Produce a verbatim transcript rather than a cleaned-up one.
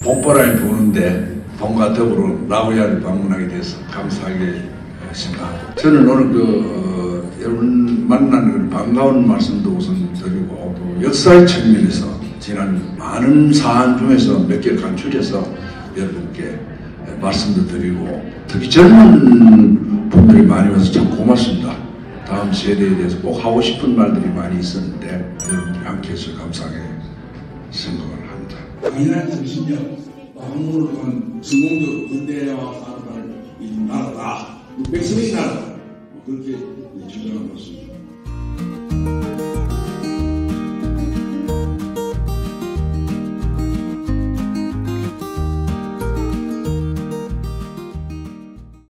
봄바람이 부는데 봄과 더불어 나고야를 방문하게 돼서 감사하게 생각합니다. 저는 오늘 그 어, 여러분 만나는 반가운 말씀도 우선 드리고 또 역사의 측면에서 지난 많은 사안 중에서 몇 개를 간추려서 여러분께 말씀도 드리고 특히 젊은 분들이 많이 와서 참 고맙습니다. 다음 세대에 대해서 꼭 하고 싶은 말들이 많이 있었는데 여러분들이 함께 해서 감사하게 생각을 합니다. 강인한 정신력, 한국으로 간 중공적 근대와 산업을 이룬 나라다. 백성의 나라다. 그렇게 주장하고 있습니다.